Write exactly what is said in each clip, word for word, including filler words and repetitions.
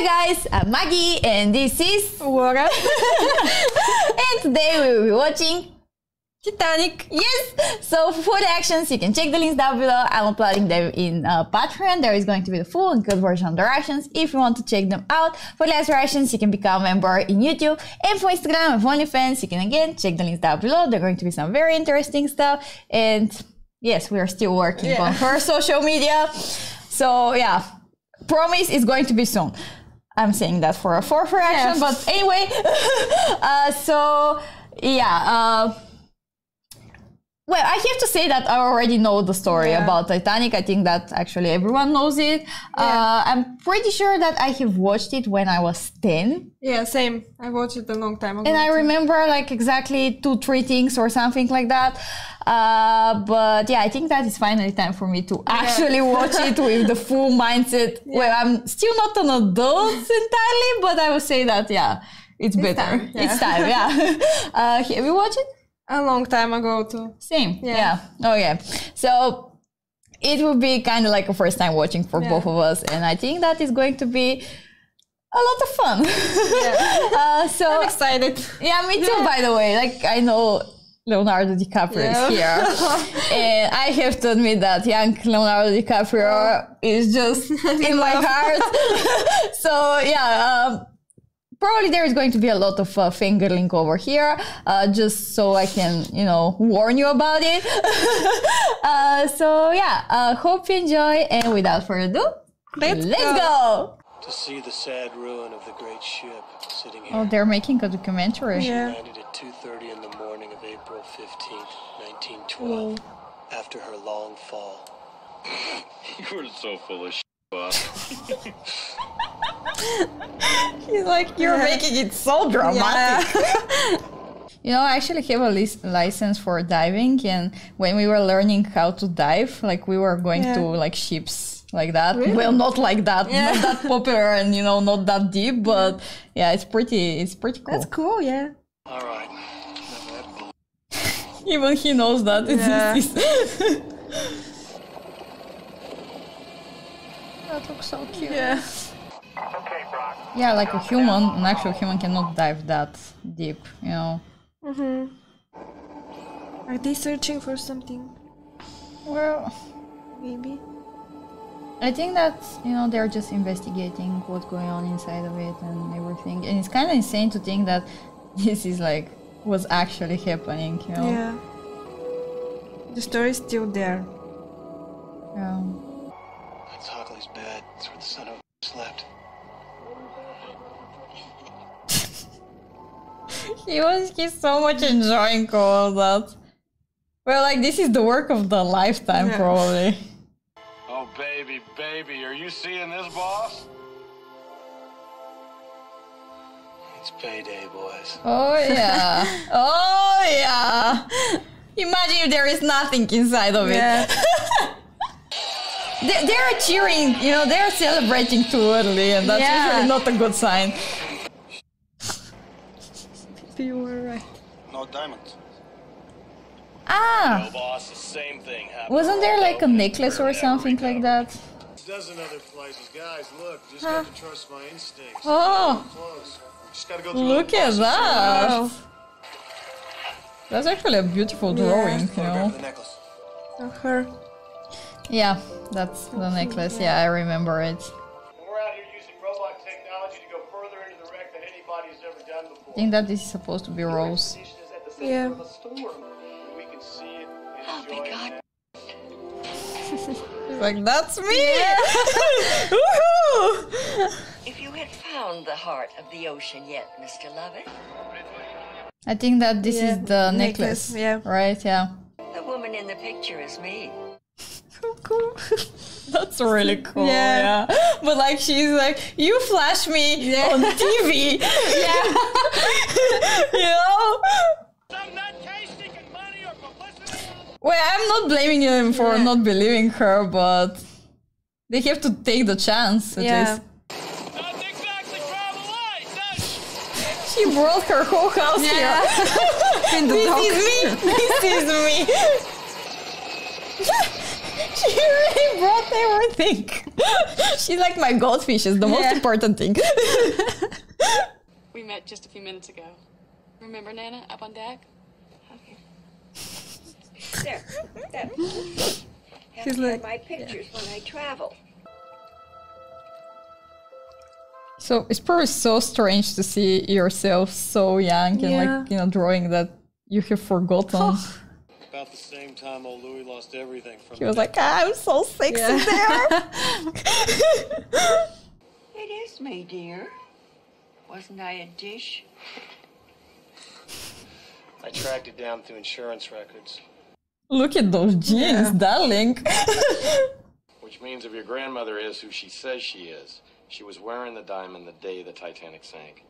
Hi guys, I'm Maggie and this is Wara. And today we will be watching Titanic. Yes! So for the actions, you can check the links down below. I'm uploading them in uh, Patreon. There is going to be the full and good version of the reactions if you want to check them out. For last reactions, you can become a member in YouTube. And for Instagram and for OnlyFans, you can again check the links down below. There are going to be some very interesting stuff. And yes, we are still working yeah. on her social media. So yeah, promise it's going to be soon. I'm saying that for a fourth reaction, yeah. but anyway. uh, so yeah. Uh, Well, I have to say that I already know the story yeah. about Titanic. I think that actually everyone knows it. Yeah. Uh, I'm pretty sure that I have watched it when I was ten. Yeah, same. I watched it a long time ago. And I remember like exactly two, three things or something like that. Uh, but yeah, I think that is finally time for me to actually yeah. watch it with the full mindset. Yeah. Well, I'm still not an adult entirely, but I would say that, yeah, it's, it's better. Time, yeah. It's time, yeah. uh, have you watched it? A long time ago too. Same, yeah. yeah. Oh yeah. So it will be kind of like a first time watching for yeah. both of us, and I think that is going to be a lot of fun. Yeah. uh, so I'm excited. Yeah, me too. Yeah. By the way, like I know Leonardo DiCaprio yeah. is here, and I have to admit that young Leonardo DiCaprio is just in my heart. So yeah. Um, Probably there is going to be a lot of uh, fingerling over here, uh, just so I can, you know, warn you about it. uh, so yeah, uh, hope you enjoy, and without further ado, let's, let's go. go! To see the sad ruin of the great ship sitting here. Oh, they're making a documentary. Yeah. She landed at two thirty in the morning of April fifteenth, nineteen twelve, oh. after her long fall. You were so full of shit, boss. He's like, you're yeah. making it so dramatic. Yeah. You know, I actually have a license for diving, and when we were learning how to dive, like we were going yeah. to like ships like that. Really? Well, not like that, yeah. not that popular, and you know, not that deep, but yeah, it's pretty, it's pretty cool. That's cool, yeah. All right. Even he knows that. Yeah. That looks so cute. Yeah. Yeah, like a human, an actual human cannot dive that deep, you know. Mm-hmm. Are they searching for something? Well, maybe. I think that, you know, they're just investigating what's going on inside of it and everything. And it's kind of insane to think that this is like what's actually happening, you know. Yeah. The story's still there. Yeah. That's Hockley's bed. That's where the son of slept. He was, he's so much enjoying all that. Well, like, this is the work of the lifetime, yeah. probably. Oh, baby, baby, are you seeing this, boss? It's payday, boys. Oh, yeah. Oh, yeah. Imagine if there is nothing inside of yeah. it. they, they are cheering, you know, they are celebrating too early, and that's yeah. usually not a good sign. You were right. No diamonds. Ah. No, boss, the same thing happened. Wasn't there like a necklace or something like that? A dozen other places, guys. Look, just huh? got to trust my instincts. Oh. Just gotta go through. Look at that. Wow. That's actually a beautiful drawing, yeah. you know. Of her. Yeah, that's the okay. necklace. Yeah, I remember it. I think that this is supposed to be Rose. Yeah. Oh my god. He's like, that's me! Yeah. Woohoo! If you had found the heart of the ocean yet, Mister Lovett. I think that this yeah. is the necklace. necklace. Yeah. Right, yeah. The woman in the picture is me. So cool. That's really cool, yeah. yeah. But like, she's like, you flash me yeah. on T V. Yeah. You know? I'm not tasting money or publicity. Well, I'm not blaming him for yeah. not believing her, but they have to take the chance at yeah. least. That's exactly travel light. She brought her whole house yeah. here. In the this is me. This is me. She really brought everything. She's like my goldfish, is the yeah. most important thing. We met just a few minutes ago. Remember Nana up on deck? Okay. There. There. She's like my pictures yeah. when I travel. So it's probably so strange to see yourself so young yeah. and like, you know, drawing that you have forgotten. Oh. About the same time old Louis lost everything from He was like, ah, I'm so sexy yeah. there. It is me, dear. Wasn't I a dish? I tracked it down through insurance records. Look at those jeans, yeah. darling. Which means if your grandmother is who she says she is, she was wearing the diamond the day the Titanic sank.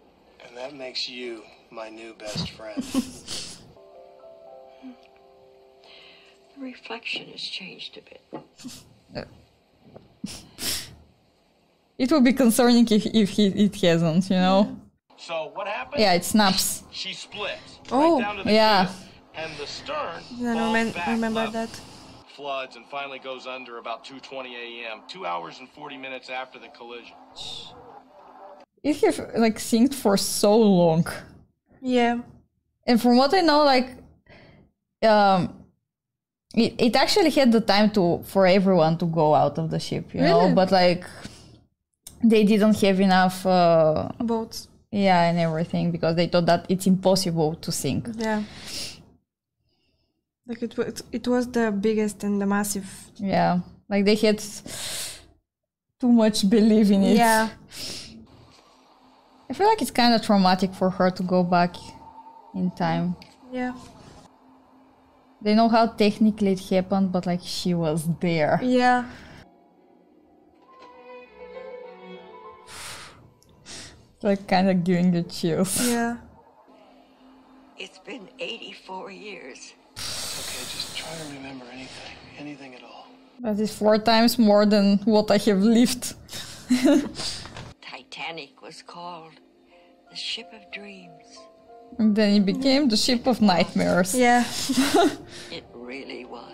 And that makes you my new best friend. The reflection has changed a bit. It would be concerning if, if he, it hasn't, you know? So what happened? Yeah, it snaps. She split. Oh, right down to the yeah. Keel, and the stern yeah, falls back remember level. that. Floods and finally goes under about two twenty a m, two hours and forty minutes after the collision. It have, like, synced for so long. Yeah. And from what I know, like, um, it, it actually had the time to for everyone to go out of the ship, you really? know, but like, they didn't have enough uh, boats. Yeah, and everything, because they thought that it's impossible to sink. Yeah. Like it, it, it was the biggest and the massive. Yeah, like they had too much belief in it. Yeah. I feel like it's kind of traumatic for her to go back in time. Yeah. They know how technically it happened, but like she was there. Yeah. Like kind of giving you chills. Yeah. It's been eighty-four years. Okay, just try to remember anything, anything at all. That is four times more than what I have lived. Titanic was called the ship of dreams. And then it became the ship of nightmares. Yeah. It really was.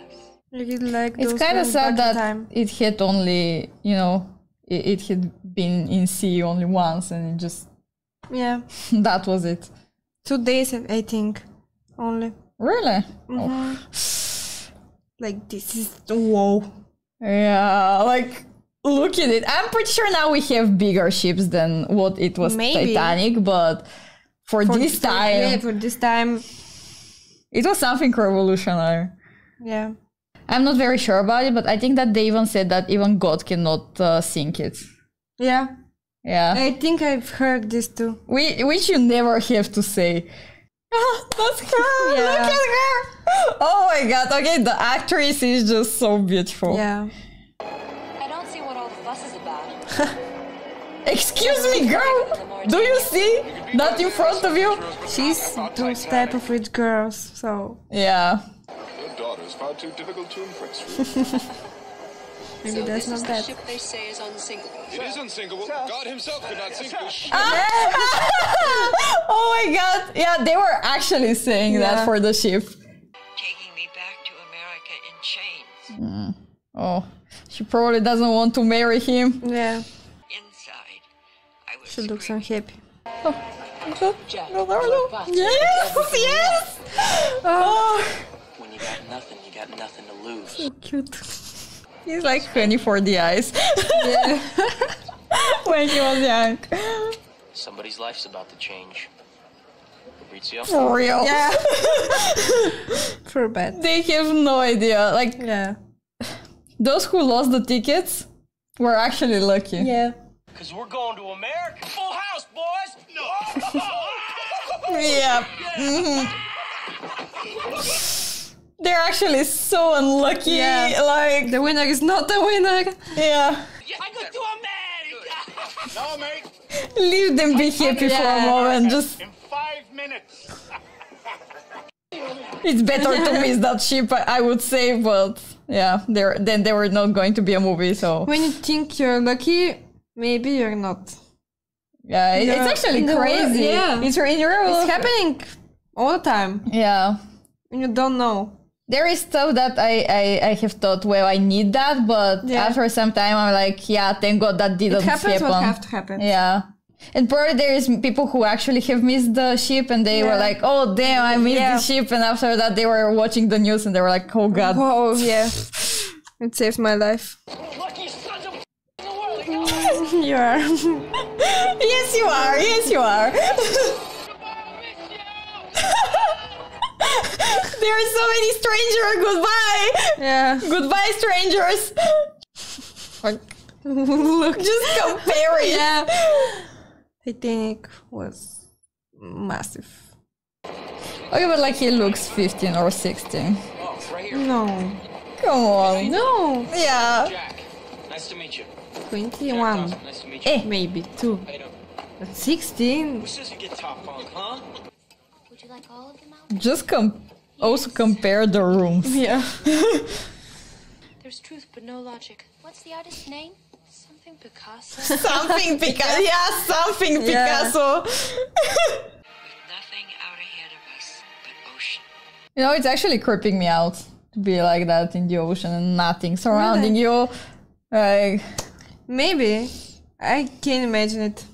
It like it's kind of sad that time. it had only, you know, it, it had been in sea only once and it just... Yeah. That was it. Two days, I think, only. Really? Mm-hmm. Oh. Like this is whoa. Yeah, like look at it. I'm pretty sure now we have bigger ships than what it was Maybe. Titanic, but for, for this time, yeah, for this time, it was something revolutionary. Yeah, I'm not very sure about it, but I think that they even said that even God cannot uh, sink it. Yeah, yeah. I think I've heard this too. We, which you never have to say. That's her! Yeah. Look at her! Oh my god, okay, the actress is just so beautiful. Yeah. I don't see what all the fuss is about. Excuse me, girl! Do you see that in front of you? She's those type of rich girls, so... Yeah. Your daughter's far too difficult to impress. Maybe so that's not that. So this is the ship they say is unsinkable. It is unsinkable. God himself could not sink this ship. Oh my god. Yeah, they were actually saying yeah. that for the ship. Taking me back to America in chains. Mm. Oh, she probably doesn't want to marry him. Yeah. Inside, I was she looks unhappy. Oh. Oh. Leonardo. Yes, yes. Oh. When you got nothing, you got nothing to lose. So cute. He's like honey for the eyes. Yeah. When he was young. Somebody's life's about to change. Fabrizio. For real. Yeah. For bad. They have no idea. Like, yeah. Those who lost the tickets were actually lucky. Yeah. Because we're going to America. Full house, boys. No. Yeah. Mm-hmm. They're actually so unlucky, yeah. like... The winner is not the winner. Yeah. I go to America! No, mate. Leave them be happy yeah. for a moment, just... In five minutes. It's better to miss that ship, I would say, but... Yeah, there then there were not going to be a movie, so... When you think you're lucky, maybe you're not. Yeah, it, you're it's actually crazy. Yeah. It's, in real it's happening all the time. Yeah. You don't know. There is stuff that I, I, I have thought, well, I need that, but yeah. after some time, I'm like, yeah, thank God that didn't happen. It happens happen. What have to happen. Yeah. And probably there is people who actually have missed the ship and they yeah. were like, oh, damn, I missed yeah. the ship. And after that, they were watching the news and they were like, oh, God. Oh, yeah. It saved my life. Lucky sons of the world, you are. You are. Yes, you are. Yes, you are. There are so many strangers. Goodbye. Yeah. Goodbye, strangers. Look, just compare it. Yeah. Titanic was massive. Okay, but like he looks fifteen or sixteen. Oh, it's right here. No. Come on. No. Yeah. Jack, nice to meet you. twenty-one. Jack, nice to meet you. Eh, maybe two. But sixteen. This doesn't get top punk, huh? Would you like all of them out? Just come. Also compare the rooms. Yeah. There's truth but no logic. What's the artist's name? Something Picasso. Something Picasso. Yeah, something yeah. Picasso. Nothing out ahead of us but ocean. You know, it's actually creeping me out to be like that in the ocean and nothing surrounding really? You. Like maybe I can't imagine it.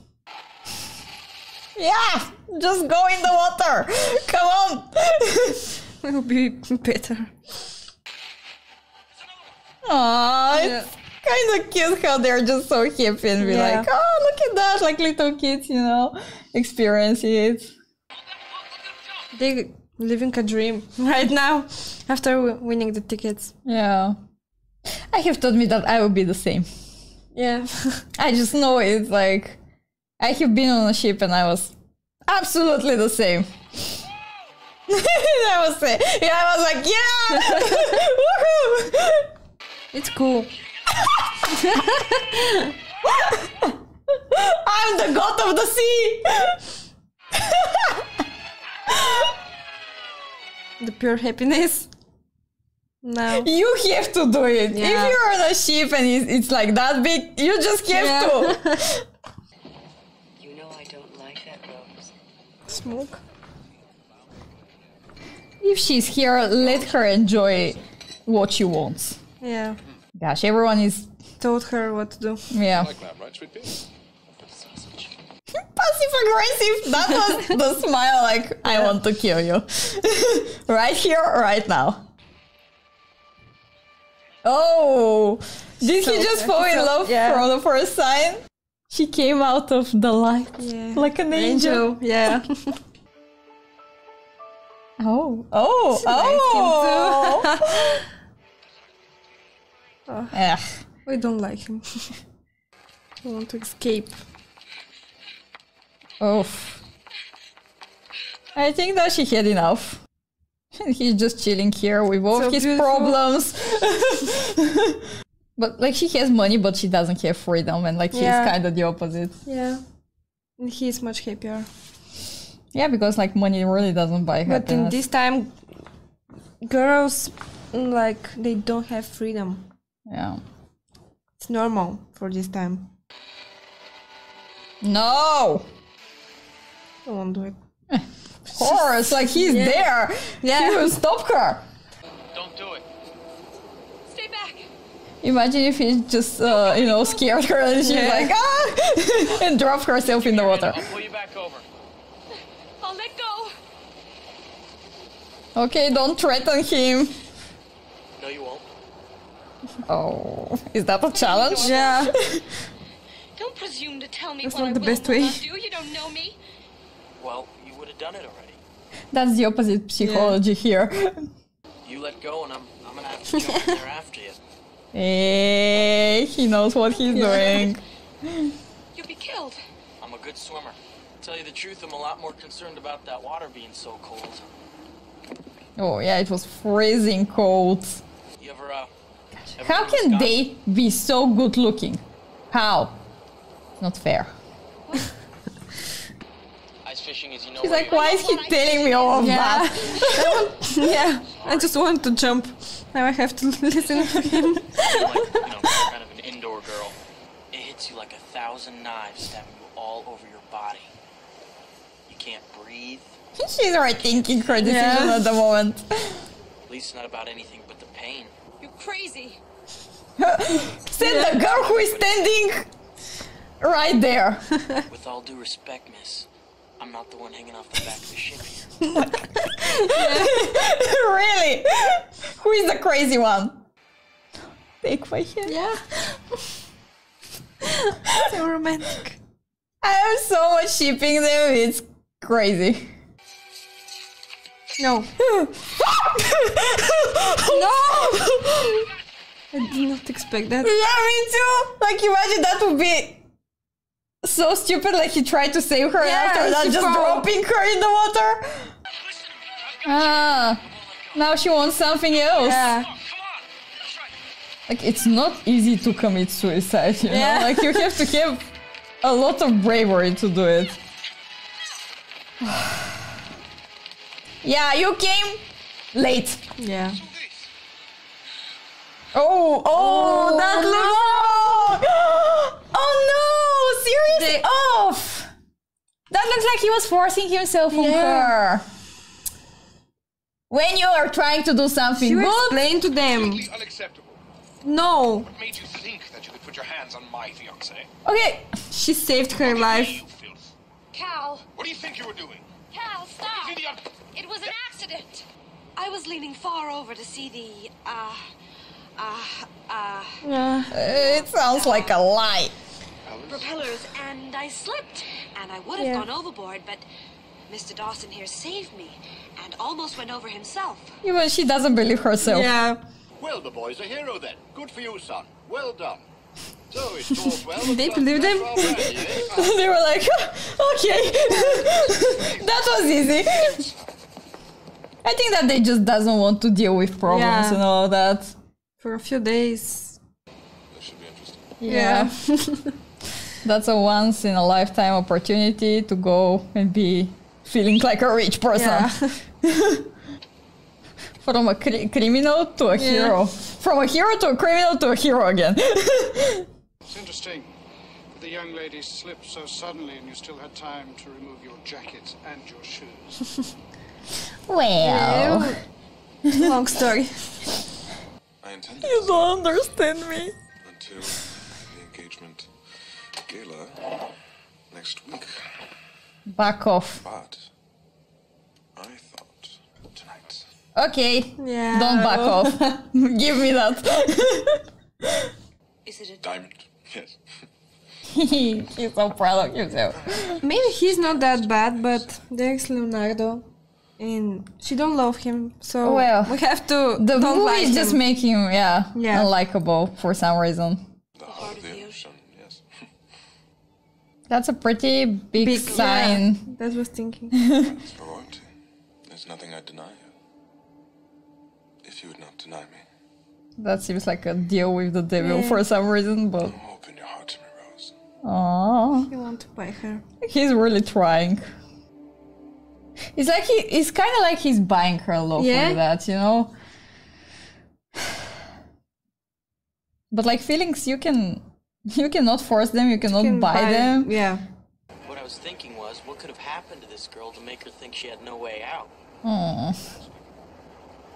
Yeah, just go in the water. Come on. It'll be better. Aww, yeah. It's kind of cute how they're just so happy and be yeah. like, oh, look at that, like little kids, you know, experiencing it. They're living a dream right now after winning the tickets. Yeah. I have told me that I will be the same. Yeah. I just know it's like... I have been on a ship and I was absolutely the same. I was saying, yeah, I was like, yeah, woohoo! It's cool. I'm the god of the sea. The pure happiness. No. You have to do it. Yeah. If you're on a ship and it's, it's like that big, you just have yeah. to. Smoke. If she's here, let her enjoy what she wants. Yeah. Gosh, everyone is... told her what to do. Yeah. Like that, right? Passive-aggressive. That was the smile like, yeah. I want to kill you. Right here, right now. Oh! Did so, he just fall in love yeah. from the first sign? She came out of the light yeah. like an angel. angel. Yeah. Oh, oh, she oh! Likes him too. Oh. Ugh. We don't like him. We want to escape. Oh. I think that she had enough. And he's just chilling here with all so his beautiful. problems. But like she has money, but she doesn't have freedom, and like yeah. he's kind of the opposite. Yeah, and he's much happier. Yeah, because like money really doesn't buy happiness. But in this time, girls like they don't have freedom. Yeah, it's normal for this time. No, I won't do it. Horace, like he's yeah. there. Yeah, he will stop her. Don't do it. Stay back. Imagine if he just, uh, you know, scared her and she's yeah. like, ah! And dropped herself in the water. I'll pull you back over. I'll let go. Okay, don't threaten him. No, you won't. Oh, is that a challenge? Yeah. Don't presume to tell me. That's what not I the will best way. Do. You don't know me. Well, you would have done it already. That's the opposite psychology yeah. here. You let go, and I'm, I'm gonna have to jump in there after you. Hey, he knows what he's doing. You'll be killed. I'm a good swimmer. Tell you the truth, I'm a lot more concerned about that water being so cold. Oh yeah, it was freezing cold. You ever, uh, ever How can they be so good looking? How? Not fair. Ice fishing is, you know. He's like, why is he telling me all of yeah. that? Yeah, I just want to jump. Now I have to listen to him. You're like, you know, kind of an indoor girl. It hits you like a thousand knives stabbing you all over your body. You can't breathe. She's rethinking her decision yeah. at the moment. At least not about anything but the pain. You're crazy. Said the girl who is standing right there. With all due respect, miss, I'm not the one hanging off the back of the ship here. Really? Who is the crazy one? Take my hand. Yeah. So romantic. I am so much shipping them, it's crazy. No. No! I did not expect that. Yeah, me too! Like, imagine that would be so stupid, like he tried to save her, yeah, after that, just dropping her in the water. Ah, now she wants something else. Yeah. Like, it's not easy to commit suicide, you yeah. know? Like, you have to have a lot of bravery to do it. Yeah, you came late. Yeah. Oh, oh, oh that no. Looks... Oh no, seriously? They... Off! That looks like he was forcing himself on yeah. her. When you are trying to do something she good... Explain to them. No. What made you think that you could put your hands on my fiancé? Okay. She saved her life. Cal. What do you think you were doing? Cal, stop. It was an accident. I was leaning far over to see the, uh, uh, uh... Yeah. It sounds like a lie. Propellers, and I slipped. And I would have yeah. gone overboard, but Mister Dawson here saved me. And almost went over himself. Even she doesn't believe herself. Yeah. Well, the boy's a hero then. Good for you, son. Well done. So it's all well. Did they believe them? They were like, okay, that was easy. I think that they just doesn't want to deal with problems yeah. and all that. For a few days. That should be interesting. Yeah. yeah. That's a once in a lifetime opportunity to go and be feeling like a rich person. Yeah. From a cr criminal to a yeah. hero. From a hero to a criminal to a hero again. It's interesting that the young lady slipped so suddenly and you still had time to remove your jacket and your shoes. Well... Long story. I intended you don't understand me. Until the engagement gala next week. Back off. But I thought tonight... Okay, yeah. Don't back off. Give me that. Is it a diamond? Yes. He's so proud of himself. Maybe he's not that bad, but there's Leonardo. And she don't love him, so well, we have to the don't movie like is him. Just make him, yeah, yeah, unlikable for some reason. The heart of the ocean, yes. That's a pretty big, big sign. Yeah, that was thinking. It's royalty. There's nothing I deny you. If you would not deny me. That seems like a deal with the devil yeah. for some reason, but... Oh, open your heart to me, Rose. Aww. You want to buy her. He's really trying. It's like he... It's kind of like he's buying her love yeah. like that, you know? But like feelings, you can... You cannot force them, you cannot you can buy, buy them. Yeah. What I was thinking was, what could have happened to this girl to make her think she had no way out? Aww.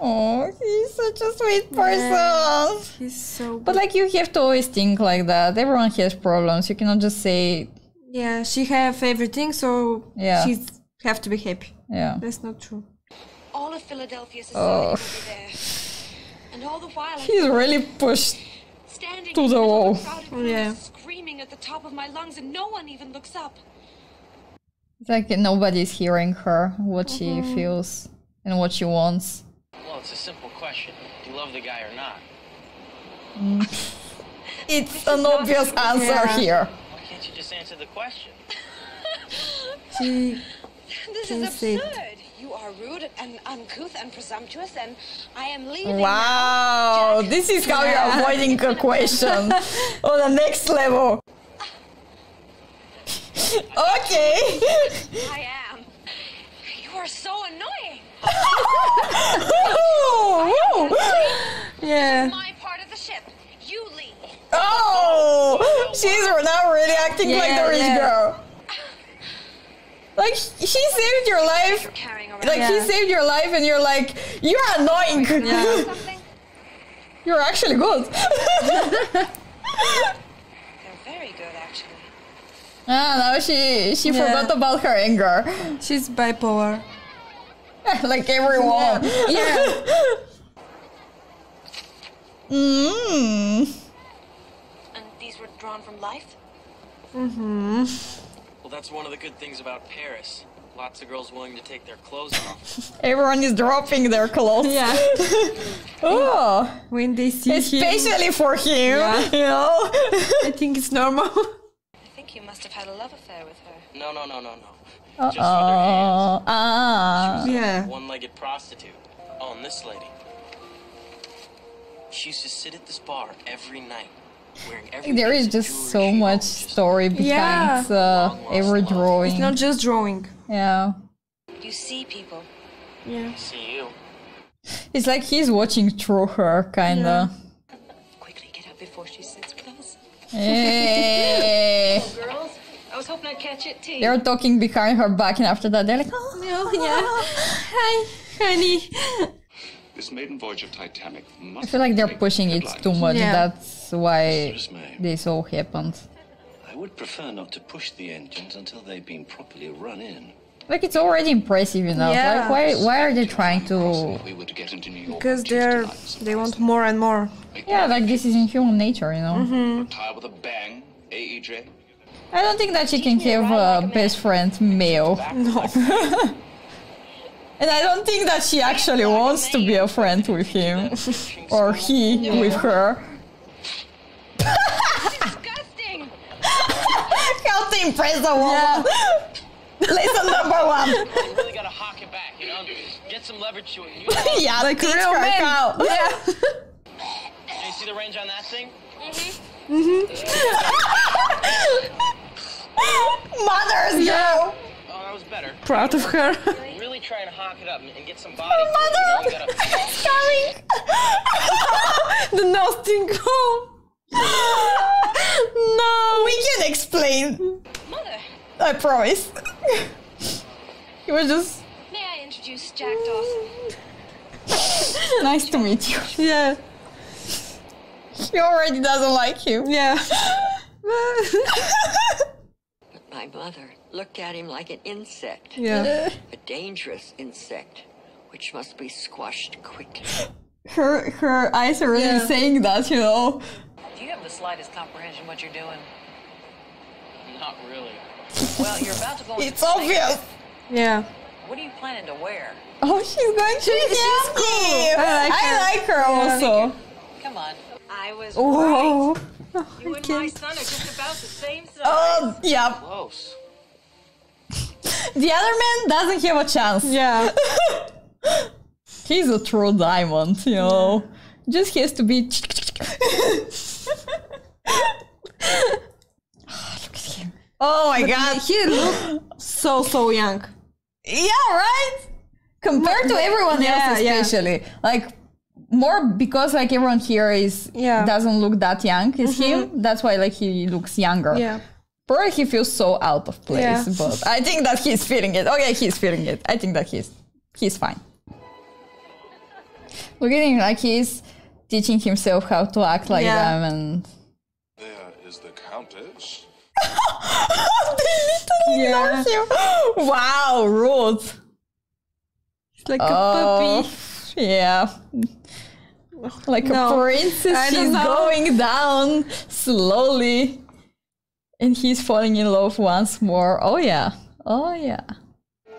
Oh, he's such a sweet person. Yeah, he's so good. But like you have to always think like that. Everyone has problems. You cannot just say. Yeah, she have everything, so yeah. she have to be happy. Yeah, that's not true. All of Philadelphia society oh. there, and all the while he's really pushed standing to the wall. Yeah, screaming at the top of my lungs, and no one even looks up. It's like nobody's hearing her, what mm-hmm. she feels and what she wants. Well, it's a simple question. Do you love the guy or not? Mm. It's an obvious answer yeah. here. Why can't you just answer the question? She this is absurd. It. You are rude and uncouth and presumptuous, and I am leaving. Wow, now. This is how yeah. you're avoiding a question on the next level. Okay. I am. You are so annoying. Yeah. My part of the ship. You leave. Oh, she's now really acting yeah, like the rich yeah. girl. Like, she saved your life. Like, yeah. He saved your life and you're like, you're annoying. Yeah. You're actually good. They're very good, actually. Ah, now she, she yeah. forgot about her anger. She's bipolar. Like everyone. Yeah. yeah. Mm. And these were drawn from life? Mm-hmm. Well, that's one of the good things about Paris. Lots of girls willing to take their clothes off. Everyone is dropping their clothes. Yeah. Oh. When they see Especially him. for him, yeah. you know. I think it's normal. I think you must have had a love affair with her. No, no, no, no, no. Uh-oh. Just with her hands. Ah. She was yeah. a one-legged prostitute. Oh, and this lady. She used to sit at this bar every night. There is just so much story behind yeah. uh, every drawing. It's not just drawing. Yeah. You see people. Yeah. I see you. It's like he's watching through her, kinda. Yeah. Quickly get up before she sits with us. Hey. Oh, girls, I was hoping I'd catch it too. They're talking behind her back, and after that, they're like, oh, no, yeah. Hi, honey. This maiden voyage of Titanic must I feel like they're pushing it too much. Yeah. That's why this all happened. I would prefer not to push the engines until they've been properly run in. Like, it's already impressive enough. Yeah. Like, why why are they trying to? Because they're they want more and more. Yeah, like this is in human nature, you know. Mm-hmm. With a bang, A E J. I don't think that she can have a best friend male. No. And I don't think that she actually wants to be a friend with him. Or he no. with her. Disgusting. How to impress the woman. Yeah. Lesson number one. You really gotta hawk it back, you know? Get some leverage to it. Yeah, like a real man. Out. Yeah. Can you see the range on that thing? Mm-hmm. Mm-hmm. Mother's yeah. girl. Oh, that was better. Proud of her. Really trying to honk it up and get some body. Oh, mother! You know, it's coming! The nose tingle! No! We can explain! Mother! I promise. He was just... May I introduce Jack Dawson? Nice to meet you. Yeah. She already doesn't like him. Yeah. My mother looked at him like an insect. Yeah. A dangerous insect, which must be squashed quickly. Her her eyes are really yeah. saying that, you know. Do you have the slightest comprehension what you're doing? Not really. Well, you're about to go into It's obvious. Yeah. What are you planning to wear? Oh, she's going to be cool. I like her, I like her yeah. also. Come on. I was Whoa. right. Oh, you and my son are just about the same size. Oh, yeah. Close. The other man doesn't have a chance. Yeah. He's a true diamond, you know. Yeah. Just has to be... Oh, look at him. Oh my but God. He looks so, so young. Yeah, right? Compared but, to everyone yeah, else especially. Yeah. Like... More because like everyone here is yeah. doesn't look that young as mm-hmm. him. That's why like he looks younger. Yeah. Probably he feels so out of place, yeah. but I think that he's feeling it. Okay, he's feeling it. I think that he's he's fine. Look at him, like he's teaching himself how to act like yeah. them and there is the countess. They literally yeah. ignore him. Wow, rude. It's like oh. a puppy. Yeah. Like no. a princess, she's going down slowly. And he's falling in love once more. Oh yeah. Oh yeah. I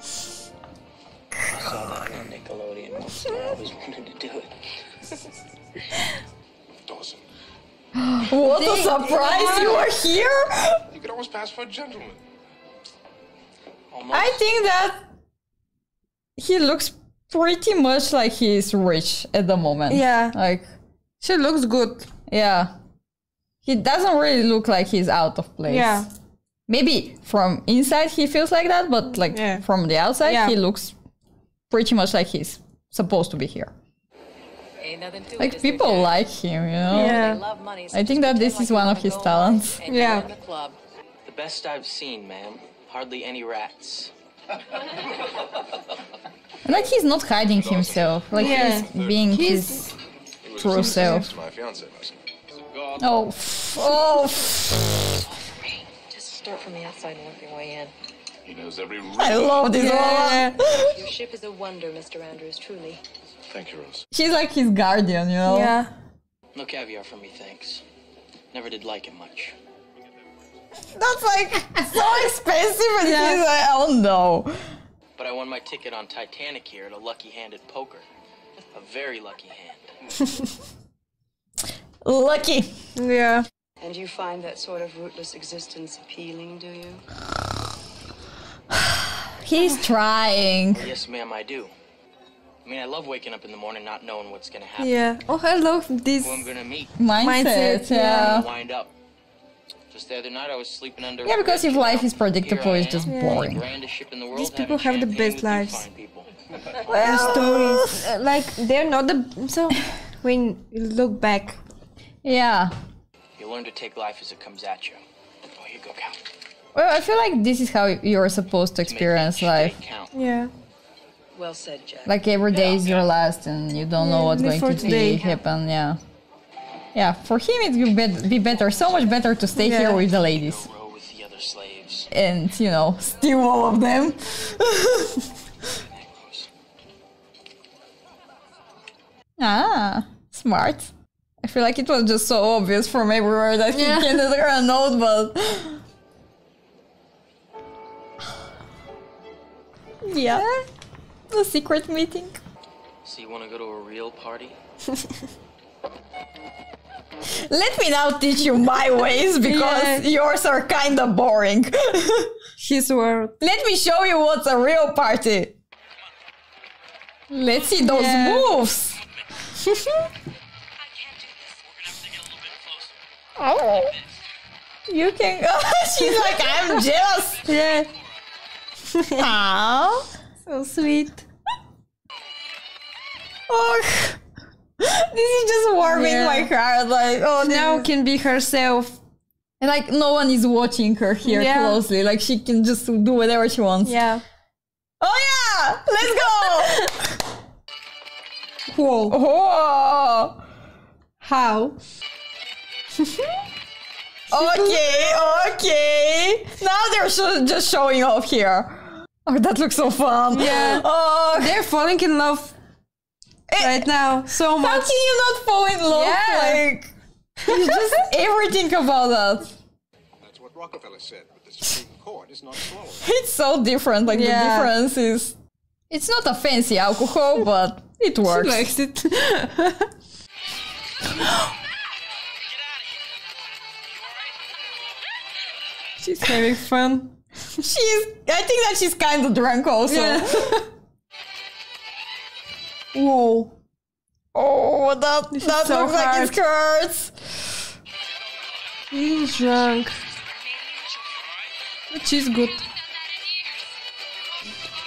saw that on Nickelodeon. I always wanted to do it. Dawson. What a surprise! You are here! You could almost pass for a gentleman. Almost. I think that he looks pretty much like he's rich at the moment. Yeah. Like she looks good. Yeah. He doesn't really look like he's out of place. Yeah. Maybe from inside he feels like that, but like yeah. from the outside yeah. he looks pretty much like he's supposed to be here. Ain't nothing to like it, people okay. like him, you know. Yeah. They love money, so I think that this like is one of his talents. Yeah. The, the best I've seen, ma'am. hardly any rats. Like, he's not hiding himself. Like, yeah. he's being he's... his true self. Oh, oh. Just start from the outside and work your way in. He knows every room. I love this yeah. one. Your ship is a wonder, Mister Andrews, truly. Thank you, Rose. She's like his guardian, you know? Yeah. No caviar for me, thanks. Never did like it much. That's like so expensive, and yeah. he's like, oh no. But I won my ticket on Titanic here at a lucky-handed poker. A very lucky hand. Lucky. Yeah. And you find that sort of rootless existence appealing, do you? He's trying. Yes, ma'am, I do. I mean, I love waking up in the morning not knowing what's gonna happen. Yeah. Oh, I love this well, I'm gonna meet. mindset. mindset. Yeah. Wind up. Just the other night I was sleeping under. Yeah, because if life is predictable, it's just yeah. boring. The These people have the best lives. Well, their stories, like they're not the so. When you look back, yeah. You learn to take life as it comes at you. Oh, you go count. Well, I feel like this is how you're supposed to experience life. Yeah. Well said, Jack. Like every day is your last, and you don't know what's going to be happen. Yeah. Yeah. For him, it would be better, so much better, to stay yeah. here with the ladies. And you know, steal all of them. Ah, smart. I feel like it was just so obvious from everywhere that he yeah. handed her a note, but... yeah. yeah. The secret meeting. So you want to go to a real party? Let me now teach you my ways, because yeah. yours are kinda boring. His word. Let me show you what's a real party. Let's see those yeah. moves. I can't do this. We're gonna have to get a little bit closer. Oh, you can go. She's like, I'm jealous. Yeah. Aww. So sweet. Oh, this is just warming yeah. my heart. Like, oh, she now can be herself. And like, no one is watching her here yeah. closely. Like, she can just do whatever she wants. Yeah. Oh yeah, let's go. Cool. Oh. How? okay, okay. Now they're sh just showing off here. Oh, that looks so fun. Yeah. Oh, they're falling in love it, right now. So much. How can you not fall in love? Yeah. Like, you just everything about that. That's what Rockefeller said, but the Supreme Court is not swallowing. It's so different. Like yeah. the difference is, it's not a fancy alcohol, but. It works. She likes it. She's having fun. She's... I think that she's kind of drunk also. Yeah. Whoa. Oh, that, that looks so like it hurts. She's drunk. But she's good.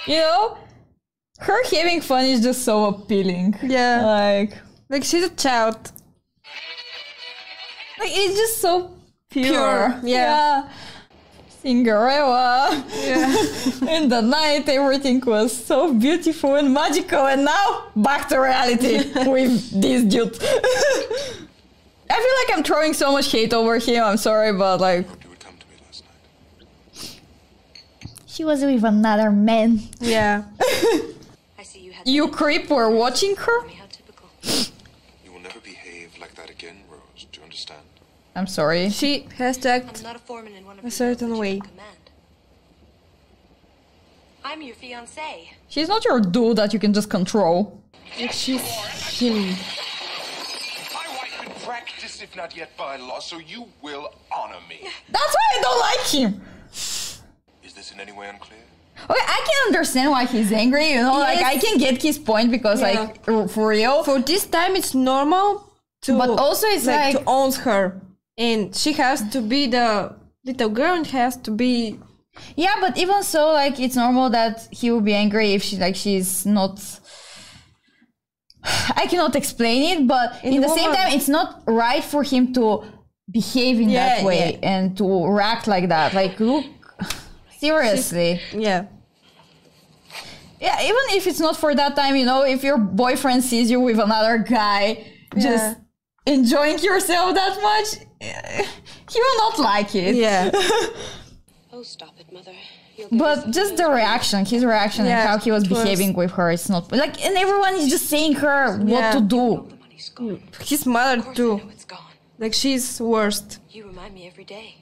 You know? Her having fun is just so appealing. Yeah. Like, like she's a child. Like, it's just so pure. pure. Yeah. yeah. Cinderella. Yeah. In the night, everything was so beautiful and magical. And now, back to reality with this dude. I feel like I'm throwing so much hate over him. I'm sorry, but like... She was with another man. Yeah. You creep were watching her? You will never behave like that again, Rose. Do you understand? I'm sorry. She has to act a certain way. I'm your fiance. She's not your dude that you can just control. Yes, she's him. My wife had practiced, if not yet by law, so you will honor me. That's why I don't like him. Is this in any way unclear? Okay, I can understand why he's angry, you know, yes. like I can get his point because yeah. like, for real. For this time it's normal, to, but also it's like, like to own her. And she has to be the little girl and has to be... Yeah, but even so, like, it's normal that he will be angry if she, like, she's not... I cannot explain it, but in, in the woman. same time it's not right for him to behave in yeah, that way yeah. and to react like that. Like, look... Seriously. She's, yeah. Yeah, even if it's not for that time, you know, if your boyfriend sees you with another guy, yeah. just enjoying yourself that much, he will not like it. Yeah. Oh, stop it, mother. But just the reaction, his reaction yeah, and how he was behaving with her, it's not... Like, and everyone is just saying her what yeah. to do. His mother too. Like, she's worst. You remind me every day.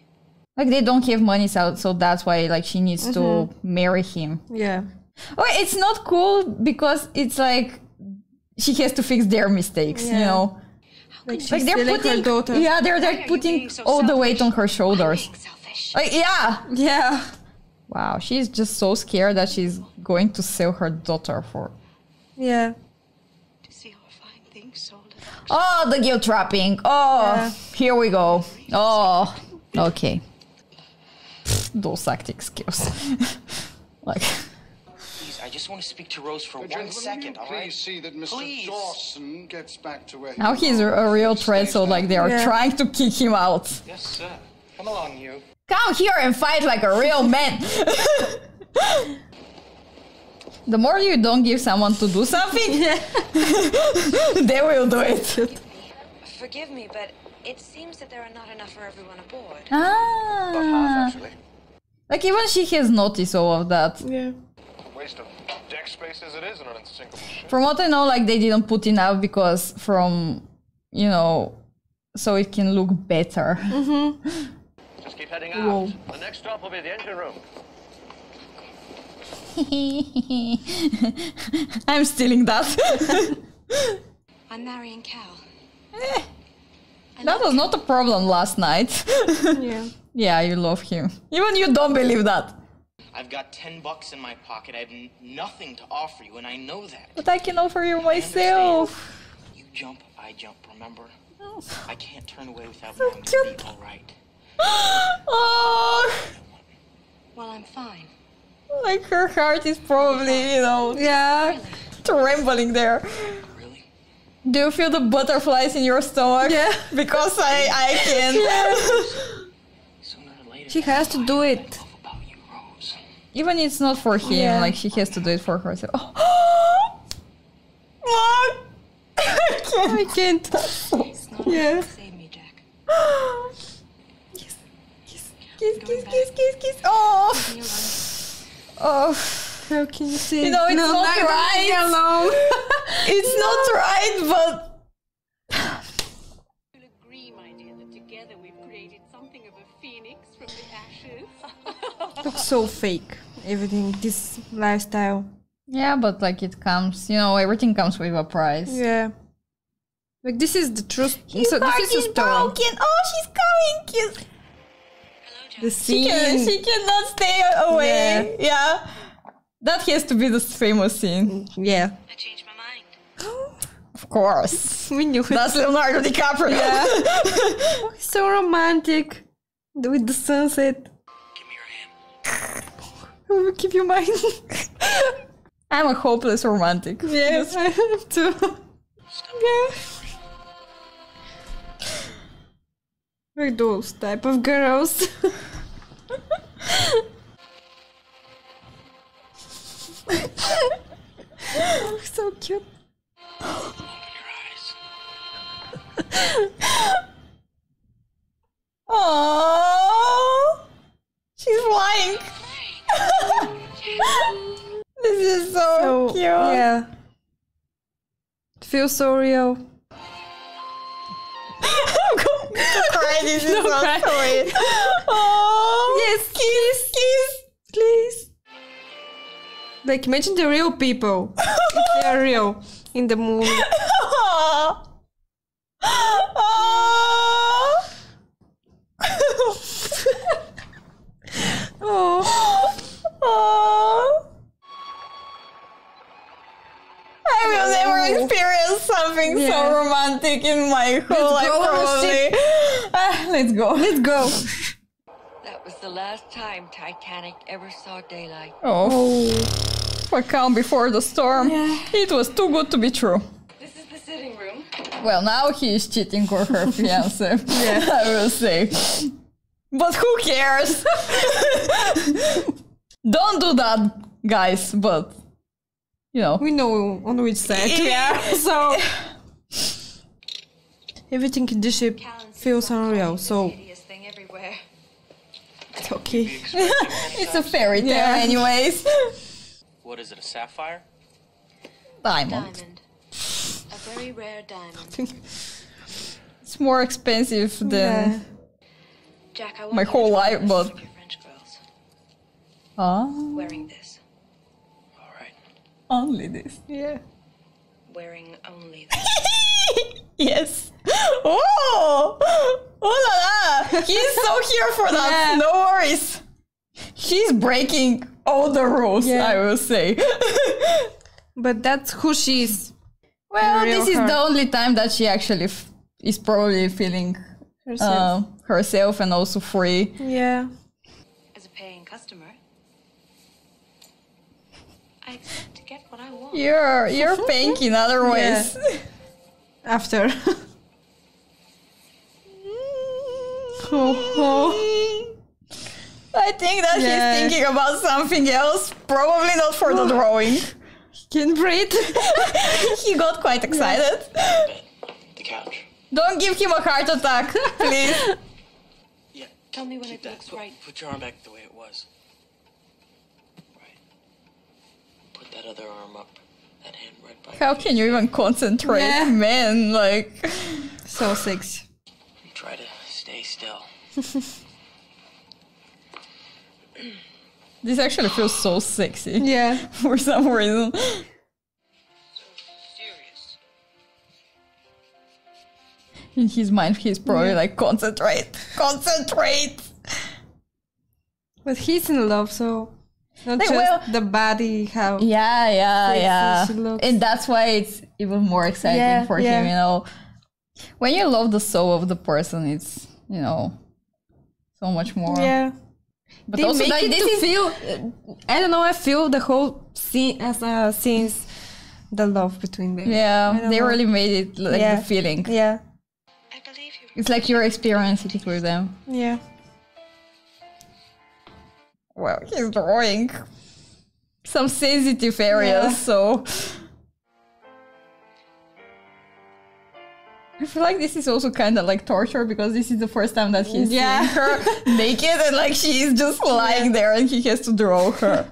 Like, they don't have money, so, so that's why, like, she needs mm-hmm. to marry him. Yeah. Okay, it's not cool because it's like she has to fix their mistakes, yeah. you know? Like, she's like they're putting... Her daughter. Yeah, they're like putting so all selfish? the weight on her shoulders. Like, yeah. Yeah. Wow, she's just so scared that she's going to sell her daughter for... Yeah. To see horrifying things sold. Oh, the guilt trapping. Oh, yeah. Here we go. Oh, okay. Those acting skills. Like... Please, I just want to speak to Rose for one second, all right? Please see that Mister Dawson gets back to where he... Now he's a real threat, so like they are yeah. trying to kick him out. Yes, sir. Come along, you. Come here and fight like a real man. The more you don't give someone to do something, they will do it. Forgive me, but it seems that there are not enough for everyone aboard. Ah. But half, actually. Like, even she has noticed all of that. Yeah. A waste of deck space as it is in an unsinkable ship. From what I know, like, they didn't put enough because from, you know, so it can look better. Mm-hmm. Just keep heading out. Whoa. The next stop will be the engine room. I'm stealing that. I'm marrying Cal. Eh. That was not a problem last night. Yeah. Yeah, you love him. Even you don't believe that. I've got ten bucks in my pocket. I have nothing to offer you, and I know that. But I can offer you myself. You jump, I jump. Remember, oh. I can't turn away without so wanting to be all right. Oh. Well, I'm fine. Like, her heart is probably, you know, yeah, trembling there. Really? Do you feel the butterflies in your stomach? Yeah. Because I, I can. Yeah. Sooner or later, she has to do it. Even it's not for him, yeah. like, she has to do it for herself. Oh. Mom! I can't. I can't. It's not yeah. Save me, Jack. Kiss, kiss, kiss, kiss, kiss. Oh, oh, how can you say? You know, it's no, not right. Alone. It's no. not right, but. You'll agree, my dear, that together we've created something of a phoenix from the ashes. Looks so fake. Everything, this lifestyle. Yeah, but like it comes, you know, everything comes with a price. Yeah. Like, this is the truth. His so heart this is, is broken. Oh, she's coming. Kiss. The scene. She, can, she cannot stay away. Yeah. yeah. That has to be the famous scene. Yeah. I changed my mind. Of course. We knew it. That's Leonardo DiCaprio. Yeah. Oh, he's so romantic. With the sunset. Give me your hand. I will give you mine. I'm a hopeless romantic. Yes, I am too. Yeah. Like those type of girls. Oh, so cute. Open your eyes. Oh, she's flying. This is so, so cute. Yeah. It feels so real. Cry, this is not cry. Cry. Oh, yes, kiss, kiss, please. Like, imagine the real people. If they are real in the movie. Oh. Oh. Oh. Oh. I will never experience something yeah. so romantic in my whole life, probably. Ah, let's go. Let's go. That was the last time Titanic ever saw daylight. Oh. For calm before the storm. Yeah. It was too good to be true. This is the sitting room. Well, now he is cheating on her fiancé. Yeah, I will say. But who cares? Don't do that, guys, but, you know. We know on which side we are, so... Everything in this ship feels unreal, so... It's okay. It's a fairy tale, yeah. Anyways. What is it, a sapphire? Diamond. Diamond. A very rare diamond. It's more expensive than... Yeah. Jack, I want my whole life, but... Oh. Wearing this. All right. Only this. Yeah. Wearing only this. Yes. Oh. Oh la la. He's so here for that. Yeah. No worries. He's breaking all the rules, yeah. I will say. But that's who she is. Well, this is her. The only time that she actually f is probably feeling herself. Uh, herself and also free. Yeah. As a paying customer. I to get what I want. You're you're pink in other ways. Yeah. After. Ho, ho. I think that yeah. he's thinking about something else. Probably not for the drawing. He can breathe. He got quite excited. The, the couch. Don't give him a heart attack, please. Yeah. Tell me when it that. looks put, right. Put your arm back the way it was. That other arm up, that hand right by. How can you even concentrate, yeah. man? Like, so sexy. Try to stay still. This actually feels so sexy. Yeah, for some reason. So serious. In his mind, he's probably yeah. like, concentrate, concentrate. But he's in love, so. Not like, just well, the body, how yeah, yeah, yeah, she looks. And that's why it's even more exciting yeah, for yeah. him, you know. When you love the soul of the person, it's, you know, so much more. Yeah, but they also like this is feel. I don't know. I feel the whole scene as uh, since the love between them. Yeah, they know. really made it like yeah. the feeling. Yeah, I believe you. It's like you're experiencing it with them. Yeah. Well, he's drawing some sensitive areas, yeah. so... I feel like this is also kind of like torture, because this is the first time that he's yeah. seeing her naked, and like she is just lying yeah. there and he has to draw her.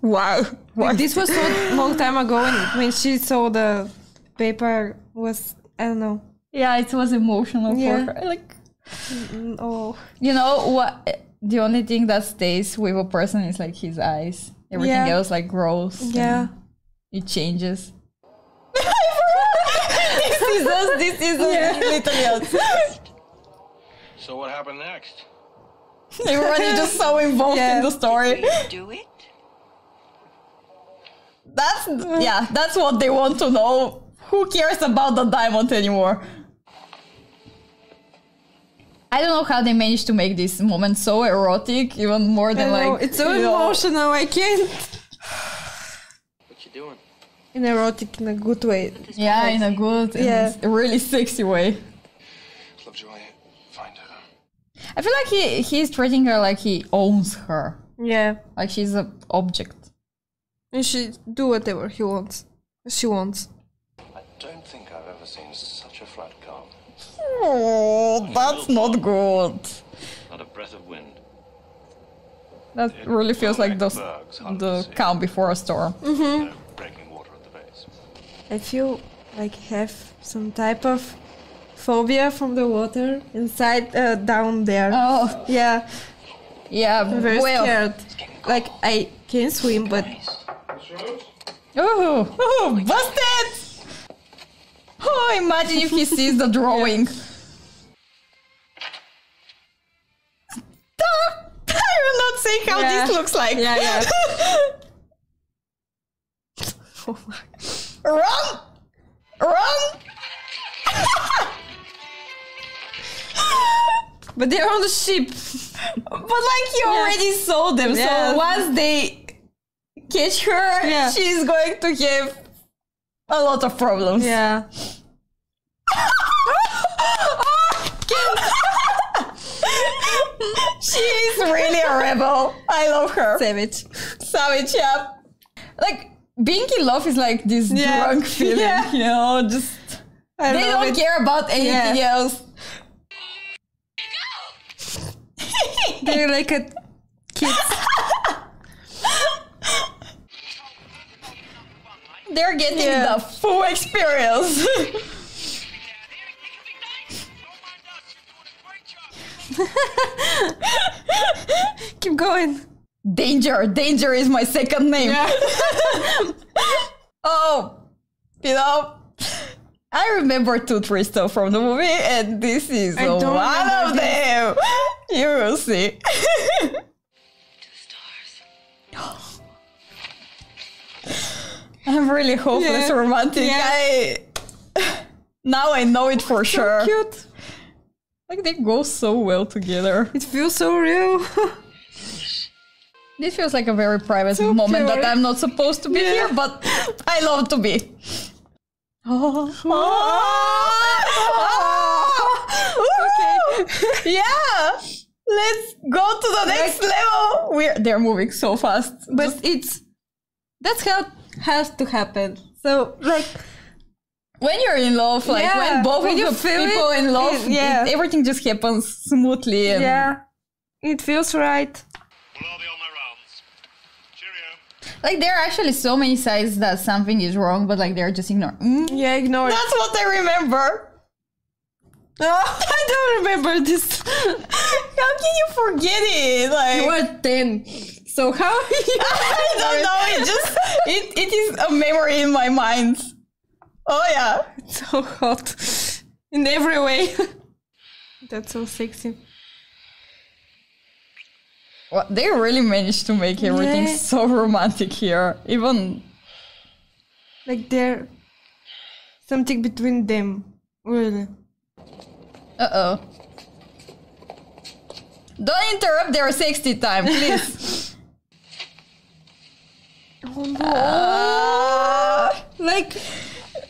Wow. Like, this was so long time ago, and when she saw the paper was, I don't know. Yeah, it was emotional yeah. for her. Like, oh. You know what? The only thing that stays with a person is like his eyes. Everything yeah. else like grows. Yeah. It changes. This is us, this is yeah. us, literally us. So what happened next? Everyone is just so involved yeah. in the story. Did we do it? That's, yeah, that's what they want to know. Who cares about the diamond anymore? I don't know how they managed to make this moment so erotic, even more than I know, like... It's so emotional, know. I can't... What you doing? In erotic, in a good way. Yeah, in a good, yeah. in a really sexy way. Love to find her. I feel like he, he's treating her like he owns her. Yeah. Like she's an object. And she do whatever he wants. She wants. I don't think I've ever seen such a flat car. Oh, that's not good. Not a breath of wind. That really feels like the, the calm before a storm. Mm-hmm. I feel like I have some type of phobia from the water inside, uh, down there. Oh. Yeah. Yeah, I'm very well. scared. Like, I can swim, but... Oh, oh, busted! Oh, imagine if he sees the drawing. I will not say how yeah. this looks like. Yeah, yeah. Oh my. Run! Run! But they're on the ship. But like you yeah. already saw them, yeah. so once they catch her, yeah. she's going to have a lot of problems. Yeah. She's really a rebel. I love her. Savage. Savage, yeah. Like, being in love is like this yeah. drunk feeling, yeah. you know, just... I they don't it. care about anything yeah. else. They're like a kid. They're getting yeah. the full experience. Keep going. Danger. Danger is my second name. Yeah. Oh, you know, I remember two Tristan from the movie, and this is I one of them. This. You will see. Two stars. I'm really hopeless yeah. romantic. Yeah. I now I know it for so sure. Cute. Like, they go so well together. It feels so real. This feels like a very private so moment pure. that I'm not supposed to be yeah. here, but I love to be. Oh. Oh. Oh. Oh. Okay. Yeah. Let's go to the next like, level. We're they're moving so fast. But Just, it's that's how it has to happen. So like when you're in love, like yeah, when both when of the people it, in love, it, yeah. it, everything just happens smoothly. And yeah, it feels right. We'll all be on my rounds. Cheerio. Like, there are actually so many signs that something is wrong, but like they're just ignored. Mm? Yeah, ignored. That's what I remember. Oh, I don't remember this. How can you forget it? Like, you were ten. So how? I don't know. It just it it is a memory in my mind. Oh yeah, it's so hot in every way. That's so sexy. Well, they really managed to make everything yeah. so romantic here. Even like there's something between them, really. Uh oh! Don't interrupt their sexy time, please. Oh no! Uh, like.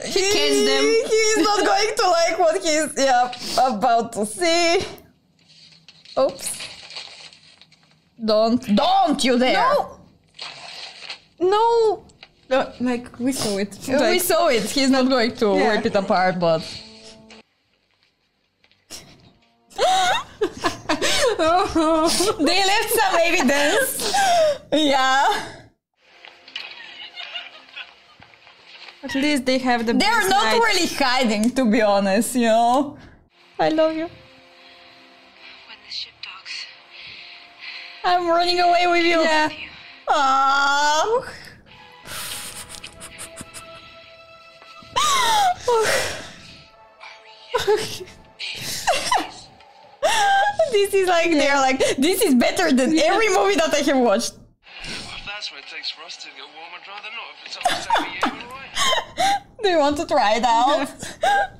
He kills them. He's not going to like what he's yeah, about to see. Oops. Don't. Don't you dare. No. No. no like, we saw it. Like, we saw it. He's not going to yeah. rip it apart, but... oh. They left some evidence. Yeah. At least they have the They're not night. really hiding, to be honest, you know? I love you. When the ship docks, I'm running away with you. Yeah. Oh. This is like, yeah. they're like, this is better than yeah. every movie that I have watched. Well, if that's what it takes for us to get warm, I'd rather not if it's all the same for you. Do you want to try it out?